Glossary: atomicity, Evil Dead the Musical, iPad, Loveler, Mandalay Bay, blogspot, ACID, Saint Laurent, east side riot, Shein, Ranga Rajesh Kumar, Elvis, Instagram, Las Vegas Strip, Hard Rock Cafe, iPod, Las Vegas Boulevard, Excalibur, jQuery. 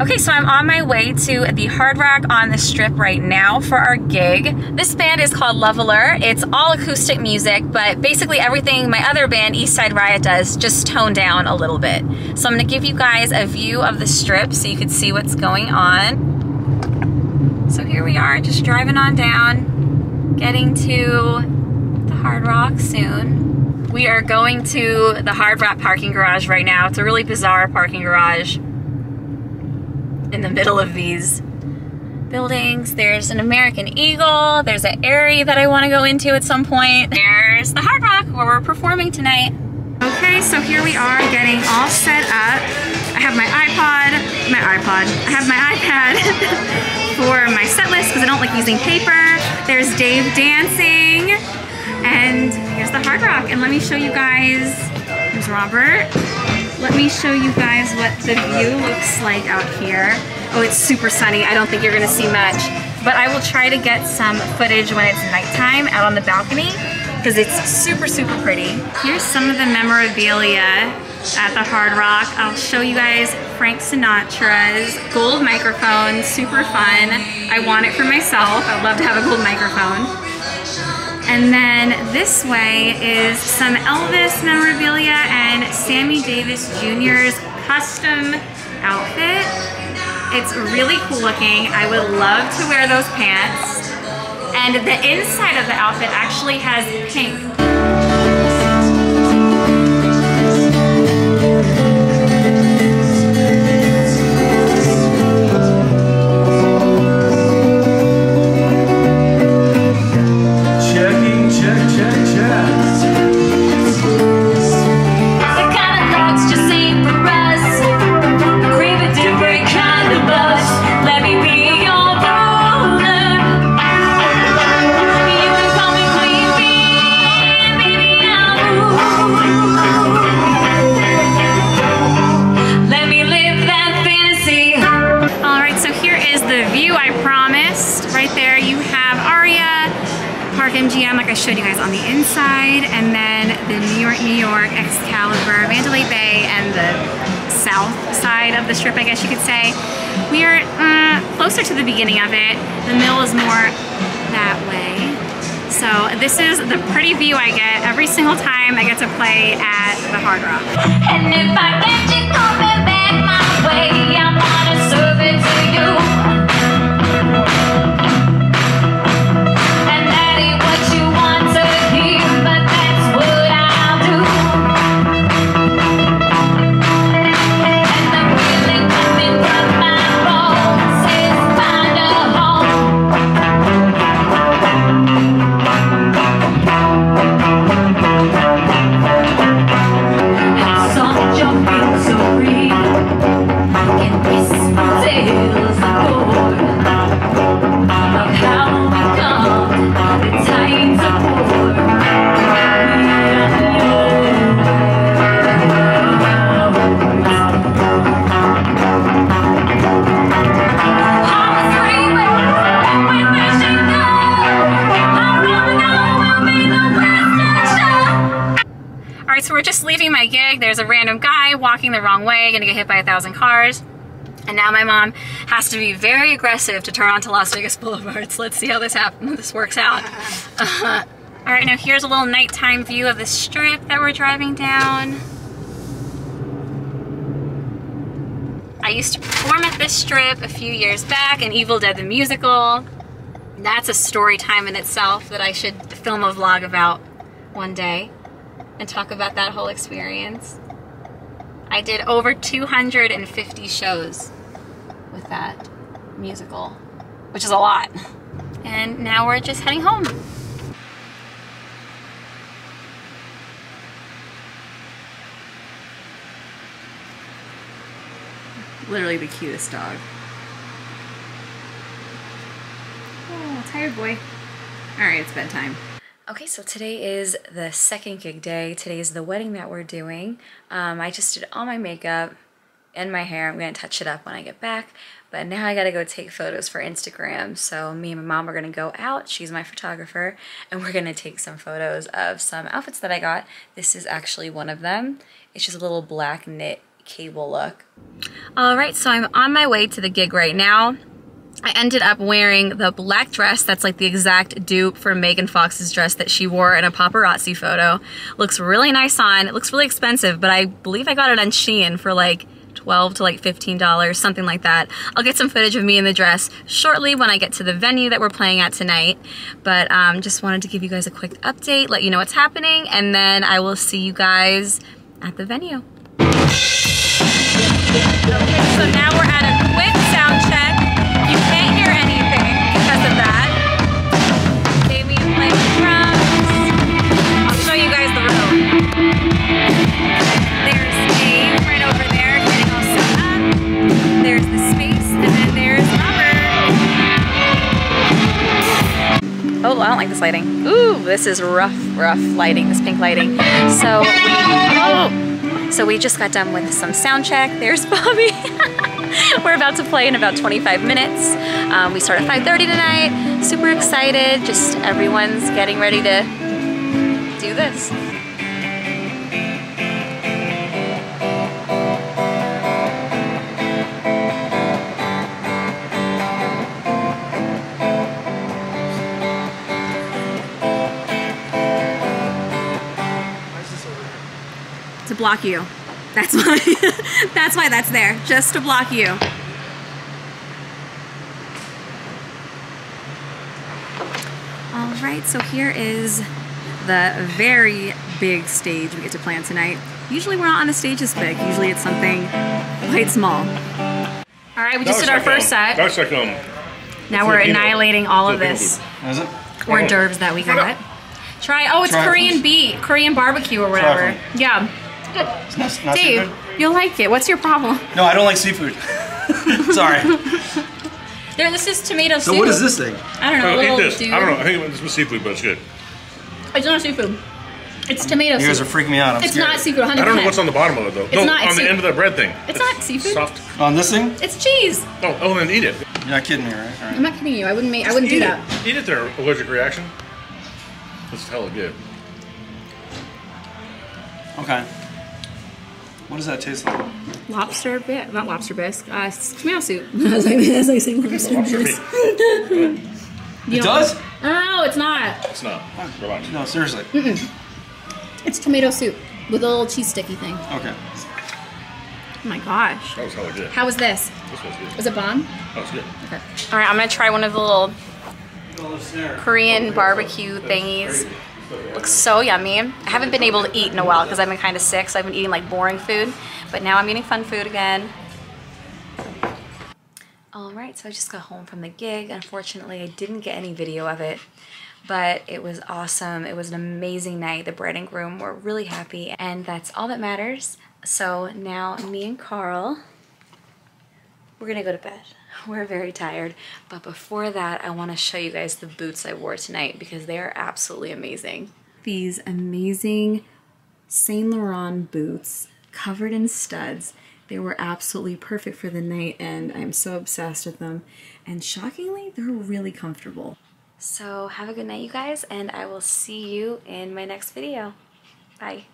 Okay, so I'm on my way to the Hard Rock on the Strip right now for our gig. This band is called Loveler. It's all acoustic music, but basically everything my other band, East Side Riot, does, just toned down a little bit. So I'm gonna give you guys a view of the Strip so you can see what's going on. So here we are, just driving on down, getting to the Hard Rock soon. We are going to the Hard Rock parking garage right now. It's a really bizarre parking garage. In the middle of these buildings. There's an American Eagle. There's an Aerie that I want to go into at some point. There's the Hard Rock where we're performing tonight. Okay, so here we are getting all set up. I have my iPod. I have my iPad for my set list because I don't like using paper. There's Dave dancing. And here's the Hard Rock. And let me show you guys, here's Robert. Let me show you guys what the view looks like out here. Oh, it's super sunny. I don't think you're gonna see much, but I will try to get some footage when it's nighttime out on the balcony because it's super, super pretty. Here's some of the memorabilia at the Hard Rock. I'll show you guys Frank Sinatra's gold microphone, super fun. I want it for myself. I'd love to have a gold microphone. And then this way is some Elvis memorabilia and Sammy Davis Jr.'s custom outfit. It's really cool looking. I would love to wear those pants. And the inside of the outfit actually has pink. I showed you guys on the inside, and then the New York, Excalibur, Mandalay Bay, and the south side of the Strip, I guess you could say. We are closer to the beginning of it. The mill is more that way. So this is the pretty view I get every single time I get to play at the Hard Rock. And if I get you coming back my way, I'm gonna serve it to you. My gig, there's a random guy walking the wrong way, gonna get hit by 1,000 cars. And now my mom has to be very aggressive to turn onto Las Vegas Boulevard. So let's see how this works out. All right, now here's a little nighttime view of the Strip that we're driving down. I used to perform at this Strip a few years back in Evil Dead the Musical. That's a story time in itself that I should film a vlog about one day and talk about that whole experience. I did over 250 shows with that musical, which is a lot. And now we're just heading home. Literally the cutest dog. Oh, tired boy. All right, it's bedtime. Okay, so today is the second gig day. Today is the wedding that we're doing. I just did all my makeup and my hair. I'm gonna touch it up when I get back, but now I gotta go take photos for Instagram. So me and my mom are gonna go out. She's my photographer, and we're gonna take some photos of some outfits that I got. This is actually one of them. It's just a little black knit cable look. All right, so I'm on my way to the gig right now. I ended up wearing the black dress that's like the exact dupe for Megan Fox's dress that she wore in a paparazzi photo. Looks really nice on. It looks really expensive, but I believe I got it on Shein for like $12 to like $15, something like that. I'll get some footage of me in the dress shortly when I get to the venue that we're playing at tonight. But just wanted to give you guys a quick update, let you know what's happening, and then I will see you guys at the venue. Okay, so now we're at a quick sound check. You can't hear anything because of that. Baby playing the drums. I'll show you guys the room. There's Dave right over there getting all set up. There's the space, and then there's Robert. Oh, I don't like this lighting. Ooh, this is rough lighting, this pink lighting. So, we just got done with some sound check. There's Bobby. We're about to play in about 25 minutes. We start at 5:30 tonight. Super excited. Just everyone's getting ready to do this. Block you. That's why. That's why that's there, just to block you. All right, so here is the very big stage we get to play on tonight. Usually we're not on a stage this big. Usually it's something quite small. All right, we just did our first set. Now we're annihilating all of this hors d'oeuvres that we got. Oh, it's Korean beef, Korean barbecue or whatever. Yeah. It's not Dave, you'll like it. What's your problem? No, I don't like seafood. Sorry. There, this is tomato soup. So what is this thing? I don't know. Little dude. I don't know. I think it's with seafood, but it's good. It's not seafood. It's tomato soup. You guys are freaking me out. I'm scared. Not seafood, 100%. I don't know what's on the bottom of it, though. It's not on the end of that bread thing. It's not seafood. Soft. On this thing? It's cheese. Oh, then eat it. You're not kidding me, right? All right. I'm not kidding you. I wouldn't do that. Eat it there, allergic reaction. It's hella good. Okay. What does that taste like? Lobster bit, not lobster bisque. Tomato soup. That's like saying lobster bisque. It does? No, it's not. It's not. No, seriously. Mm-mm. It's tomato soup with a little cheese sticky thing. Okay. Oh my gosh. That was hella good. How was this? This was good. Was it bomb? Oh, it's good. Okay. All right, I'm gonna try one of the little Korean barbecue thingies. Looks so yummy. I haven't been able to eat in a while because I've been kind of sick, so I've been eating like boring food, but now I'm eating fun food again. All right, so I just got home from the gig. Unfortunately, I didn't get any video of it, but it was awesome. It was an amazing night. The bride and groom were really happy, and that's all that matters. So now me and Carl, we're gonna go to bed. We're very tired, but before that, I want to show you guys the boots I wore tonight because they are absolutely amazing. These amazing Saint Laurent boots covered in studs. They were absolutely perfect for the night, and I'm so obsessed with them. And shockingly, they're really comfortable. So have a good night, you guys, and I will see you in my next video. Bye.